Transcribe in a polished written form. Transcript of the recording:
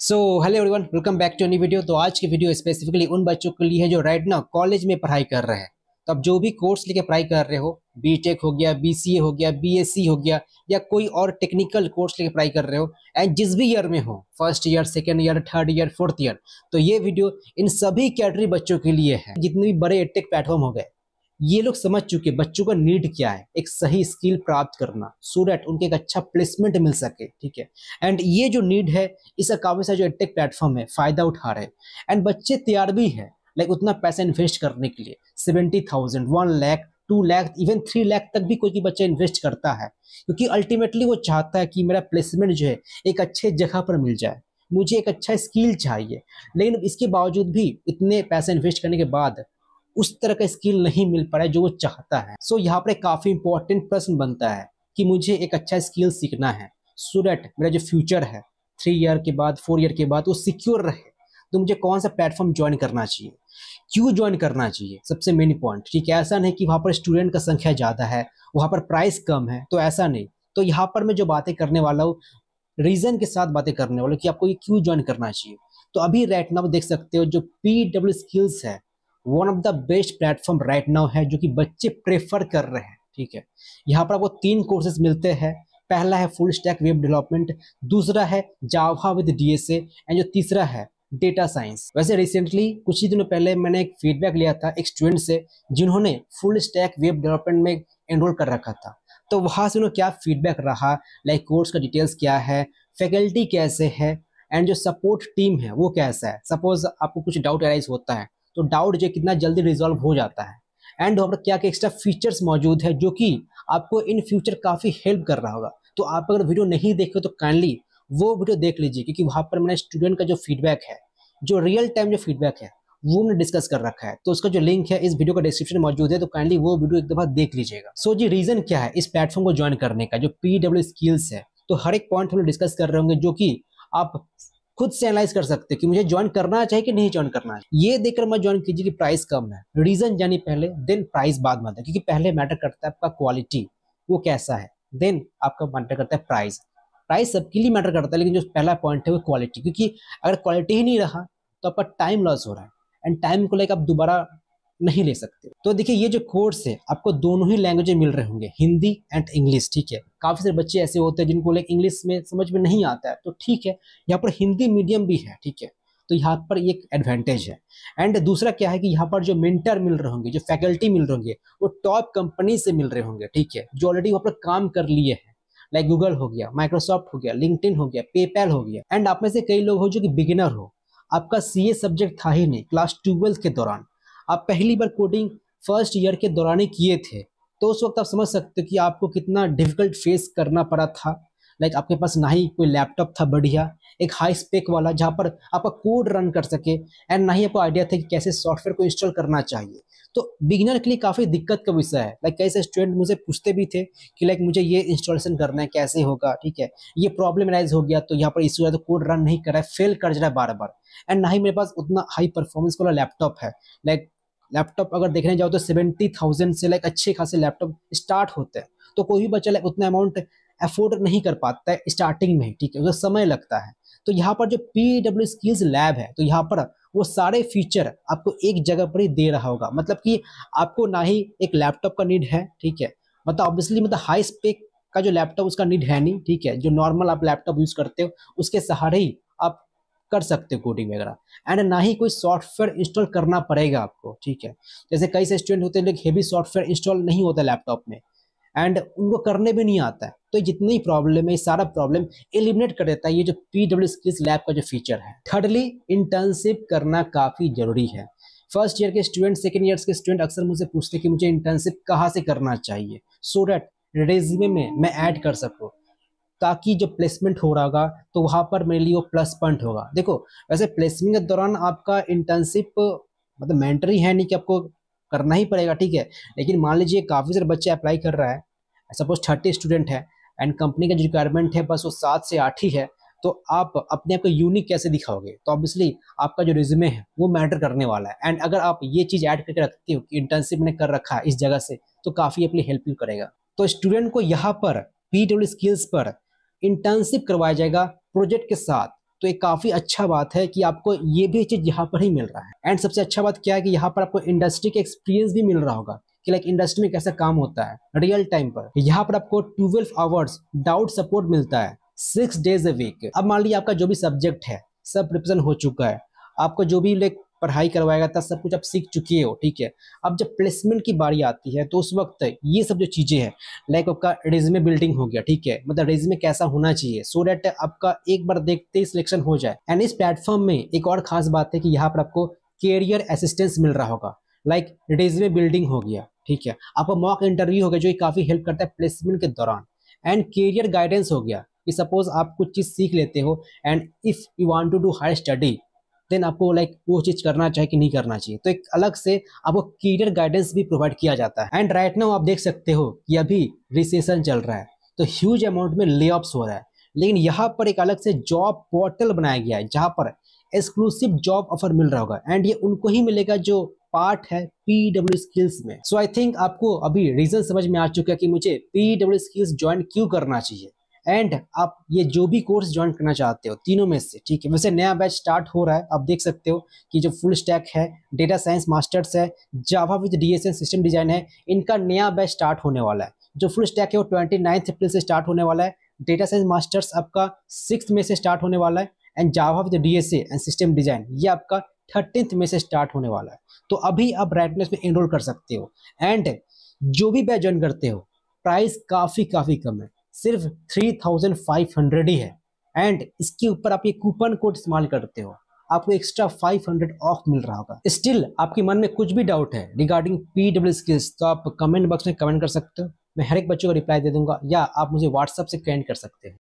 So hello everyone, welcome back to new video. तो आज की वीडियो स्पेसिफिकली उन बच्चों के लिए है जो राइट नाउ कॉलेज में पढ़ाई कर रहे हैं। तो आप जो भी कोर्स लेके पढ़ाई कर रहे हो, बीटेक हो गया, बीसीए हो गया, बीएससी हो गया या कोई और टेक्निकल कोर्स लेके पढ़ाई कर रहे हो, एंड जिस भी ईयर में हो, first year, second year, third year, fourth year, तो ये वीडियो इन सभी कैटेगरी बच्चों के लिए है। जितने भी बड़े एडटेक प्लेटफॉर्म हो गए, ये लोग समझ चुके बच्चों का नीड क्या है, एक सही स्किल प्राप्त करना सो दैट उनके एक अच्छा प्लेसमेंट मिल सके। ठीक है, एंड ये जो नीड है इसका काफ़ी सारे जो एडटेक प्लेटफॉर्म है फ़ायदा उठा रहे एंड बच्चे तैयार भी हैं लाइक उतना पैसा इन्वेस्ट करने के लिए। 70,000, 1 लाख, 2 लाख, इवन 3 लाख तक भी कोई भी बच्चा इन्वेस्ट करता है, क्योंकि अल्टीमेटली वो चाहता है कि मेरा प्लेसमेंट जो है एक अच्छे जगह पर मिल जाए, मुझे एक अच्छा स्किल चाहिए। लेकिन इसके बावजूद भी इतने पैसे इन्वेस्ट करने के बाद उस तरह का स्किल नहीं मिल पा रहा है जो वो चाहता है। सो यहाँ पर काफ़ी इंपॉर्टेंट प्रश्न बनता है कि मुझे एक अच्छा स्किल सीखना है सो दैट मेरा जो फ्यूचर है 3 ईयर के बाद, 4 ईयर के बाद वो सिक्योर रहे। तो मुझे कौन सा प्लेटफॉर्म ज्वाइन करना चाहिए, क्यों ज्वाइन करना चाहिए, सबसे मेन पॉइंट। ठीक है, ऐसा नहीं कि वहाँ पर स्टूडेंट का संख्या ज़्यादा है, वहाँ पर प्राइस कम है, तो ऐसा नहीं। तो यहाँ पर मैं जो बातें करने वाला हूँ रीज़न के साथ बातें करने वाला हूँ कि आपको ये क्यों ज्वाइन करना चाहिए। तो अभी राइट नाउ देख सकते हो जो PW स्किल्स है, one of the best platform right now है जो कि बच्चे प्रेफर कर रहे हैं। ठीक है, यहाँ पर आपको 3 कोर्सेज मिलते हैं। पहला है फुल स्टैक वेब डेवलपमेंट, दूसरा है जावा विद DSA, एंड जो तीसरा है डेटा साइंस। वैसे रिसेंटली कुछ ही दिनों पहले मैंने एक फीडबैक लिया था एक स्टूडेंट से जिन्होंने फुल स्टैक वेब डेवलपमेंट में एनरोल कर रखा था। तो वहाँ से उन्होंने क्या फीडबैक रहा, लाइक कोर्स का डिटेल्स क्या है, फैकल्टी कैसे है, एंड जो सपोर्ट टीम है वो कैसा है। सपोज आपको कुछ डाउट अराइज होता है तो डाउट जो कितना जल्दी रिजॉल्व हो जाता है, एंड वहाँ पर क्या क्या एक्स्ट्रा फीचर्स मौजूद है जो कि आपको इन फ्यूचर काफ़ी हेल्प कर रहा होगा। तो आप अगर वीडियो नहीं देखे तो काइंडली वो वीडियो देख लीजिए, क्योंकि वहाँ पर मैंने स्टूडेंट का जो फीडबैक है, जो रियल टाइम जो फीडबैक है वो मैंने डिस्कस कर रखा है। तो उसका जो लिंक है इस वीडियो का डिस्क्रिप्शन में मौजूद है, तो काइंडली वो वीडियो एक दफ़ा देख लीजिएगा। सो जी रीज़न क्या है इस प्लेटफॉर्म को ज्वाइन करने का, जो PW स्किल्स है, तो हर एक पॉइंट हम लोग डिस्कस कर रहे होंगे जो कि आप खुद से एनालाइज कर सकते हैं कि मुझे ज्वाइन करना चाहिए कि नहीं ज्वाइन करना है। ये देखकर मत ज्वाइन कीजिए कि प्राइस कम है, रीजन जानी पहले, देन प्राइस बाद में आता है, क्योंकि पहले मैटर करता है आपका क्वालिटी वो कैसा है, देन आपका मैटर करता है प्राइस। प्राइस सबके लिए मैटर करता है, लेकिन जो पहला पॉइंट है वो क्वालिटी, क्योंकि अगर क्वालिटी ही नहीं रहा तो आपका टाइम लॉस हो रहा है एंड टाइम को आप दोबारा नहीं ले सकते। तो देखिए ये जो कोर्स है आपको दोनों ही लैंग्वेज मिल रहे होंगे, हिंदी एंड इंग्लिश। ठीक है, काफ़ी सारे बच्चे ऐसे होते हैं जिनको लाइक इंग्लिश में समझ में नहीं आता है, तो ठीक है यहाँ पर हिंदी मीडियम भी है। ठीक है, तो यहाँ पर एक एडवांटेज है। एंड दूसरा क्या है कि यहाँ पर जो मेंटर मिल रहे होंगे, जो फैकल्टी मिल रहे होंगे, वो टॉप कंपनी से मिल रहे होंगे। ठीक है, जो ऑलरेडी वहाँ पर काम कर लिए हैं, लाइक गूगल हो गया, माइक्रोसॉफ्ट हो गया, LinkedIn हो गया, PayPal हो गया। एंड आप में से कई लोग हो जो कि बिगिनर हो, आपका CA सब्जेक्ट था ही नहीं क्लास 12 के दौरान, आप पहली बार कोडिंग फर्स्ट ईयर के दौरान ही किए थे, तो उस वक्त आप समझ सकते हो कि आपको कितना डिफिकल्ट फेस करना पड़ा था। लाइक आपके पास ना ही कोई लैपटॉप था बढ़िया, एक हाई स्पेक वाला जहाँ पर आपका कोड रन कर सके, एंड ना ही आपको आइडिया था कि कैसे सॉफ्टवेयर को इंस्टॉल करना चाहिए। तो बिगिनर के लिए काफ़ी दिक्कत का विषय है। लाइक कई सारे स्टूडेंट मुझे पूछते भी थे कि लाइक मुझे ये इंस्टॉलेशन करना है, कैसे होगा। ठीक है, ये प्रॉब्लम अराइज हो गया, तो यहाँ पर इशू है, तो कोड रन नहीं कर रहा है, फेल कर जा रहा है बार बार, एंड ना ही मेरे पास उतना हाई परफॉर्मेंस वाला लैपटॉप है। लाइक लैपटॉप अगर देखने जाओ तो 70,000 से लाइक अच्छे खासे लैपटॉप स्टार्ट होते हैं, तो कोई भी बच्चा लाइक उतना अमाउंट अफोर्ड नहीं कर पाता है स्टार्टिंग में। ठीक है, उसका समय लगता है। तो यहाँ पर जो PW स्किल्स लैब है, तो यहाँ पर वो सारे फीचर आपको एक जगह पर ही दे रहा होगा। मतलब कि आपको ना ही एक लैपटॉप का नीड है, ठीक है, मतलब ऑब्वियसली मतलब हाई स्पेक का जो लैपटॉप उसका नीड है नहीं। ठीक है, जो नॉर्मल आप लैपटॉप यूज़ करते हो उसके सहारे ही आप कर सकते हो कोडिंग वगैरह, एंड ना ही कोई सॉफ्टवेयर इंस्टॉल करना पड़ेगा आपको। ठीक है, जैसे कई से स्टूडेंट होते हैं लेकिन हेवी सॉफ्टवेयर इंस्टॉल नहीं होता लैपटॉप में, एंड उनको करने भी नहीं आता है। तो जितनी ही प्रॉब्लम है ये सारा प्रॉब्लम एलिमिनेट कर देता है ये जो PW स्किल्स लैब का जो फीचर है। थर्डली, इंटर्नशिप करना काफ़ी ज़रूरी है। फर्स्ट ईयर के स्टूडेंट, सेकेंड ईयर के स्टूडेंट अक्सर मुझसे पूछते कि मुझे इंटर्नशिप कहाँ से करना चाहिए सो डैट रेज्यूमे में मैं ऐड कर सकूँ, ताकि जो प्लेसमेंट हो रहा होगा तो वहाँ पर मेरे लिए वो प्लस पॉइंट होगा। देखो वैसे प्लेसमेंट के दौरान आपका इंटर्नशिप मतलब मैंडेटरी है नहीं कि आपको करना ही पड़ेगा। ठीक है, लेकिन मान लीजिए काफ़ी सारे बच्चे अप्लाई कर रहा है, सपोज 30 स्टूडेंट है एंड कंपनी का जो रिक्वायरमेंट है बस वो 7 से 8 ही है, तो आप अपने आप को यूनिक कैसे दिखाओगे। तो ऑब्वियसली आपका जो रिज्यूमे है वो मैटर करने वाला है, एंड अगर आप ये चीज़ ऐड करके रखते हो कि इंटर्नशिप ने कर रखा है इस जगह से, तो काफ़ी अपनी हेल्पफुल करेगा। तो स्टूडेंट को यहाँ पर PW स्किल्स पर इंटर्नशिप करवाया जाएगा प्रोजेक्ट के साथ, तो ये काफ़ी अच्छा बात है कि आपको ये भी चीज़ यहाँ पर ही मिल रहा है। एंड सबसे अच्छा बात क्या है कि यहाँ पर आपको इंडस्ट्री के एक्सपीरियंस भी मिल रहा होगा कि लाइक इंडस्ट्री में कैसा काम होता है रियल टाइम पर। यहाँ पर आपको 12 आवर्स डाउट सपोर्ट मिलता है 6 days a week। अब मान लीजिए आपका जो भी सब्जेक्ट है सब रिविजन हो चुका है, आपको जो भी लाइक पढ़ाई करवाएगा था सब कुछ आप सीख चुके हो, ठीक है। अब जब प्लेसमेंट की बारी आती है तो उस वक्त ये सब जो चीज़ें हैं लाइक आपका रेज्यूमे बिल्डिंग हो गया, ठीक है, मतलब रेज्यूमे कैसा होना चाहिए सो डैट आपका एक बार देखते ही सिलेक्शन हो जाए। एंड इस प्लेटफॉर्म में एक और खास बात है कि यहाँ पर आपको कैरियर असिस्टेंस मिल रहा होगा, लाइक रेज्यूमे बिल्डिंग हो गया, ठीक है, आपका मॉक इंटरव्यू हो गया जो काफ़ी हेल्प करता है प्लेसमेंट के दौरान। एंड कैरियर गाइडेंस हो गया कि सपोज आप कुछ चीज़ सीख लेते हो and if you want to do higher study then आपको लाइक वो चीज़ करना चाहिए कि नहीं करना चाहिए, तो एक अलग से आपको करियर गाइडेंस भी प्रोवाइड किया जाता है। एंड राइट नाउ आप देख सकते हो कि अभी रिसेशन चल रहा है तो ह्यूज अमाउंट में लेऑफ्स हो रहा है, लेकिन यहाँ पर एक अलग से जॉब पोर्टल बनाया गया है जहाँ पर एक्सक्लूसिव जॉब ऑफर मिल रहा होगा एंड ये उनको ही मिलेगा जो पार्ट है PW स्किल्स में। सो आई थिंक आपको अभी रीज़न समझ में आ चुका है कि मुझे PW स्किल्स ज्वाइन क्यों करना चाहिए। एंड आप ये जो भी कोर्स ज्वाइन करना चाहते हो तीनों में से, ठीक है, वैसे नया बैच स्टार्ट हो रहा है, आप देख सकते हो कि जो फुल स्टैक है, डेटा साइंस मास्टर्स है, Java with DSA system design है, इनका नया बैच स्टार्ट होने वाला है। जो फुल स्टैक है वो 29 अप्रैल से स्टार्ट होने वाला है, डेटा साइंस मास्टर्स आपका 6 मई से स्टार्ट होने वाला है, and Java with DSA and system design ये आपका 13 मई से स्टार्ट होने वाला है। तो अभी आप ब्राइटनेस में एनरोल कर सकते हो। एंड जो भी बैच ज्वाइन करते हो प्राइस काफ़ी कम है, सिर्फ 3,500 ही है। एंड इसके ऊपर आप ये कूपन कोड इस्तेमाल करते हो आपको एक्स्ट्रा 500 ऑफ मिल रहा होगा। स्टिल आपके मन में कुछ भी डाउट है रिगार्डिंग PW स्किल्स तो आप कमेंट बॉक्स में कमेंट कर सकते हो, मैं हर एक बच्चों को रिप्लाई दे दूंगा, या आप मुझे व्हाट्सएप से कमेंट कर सकते हो।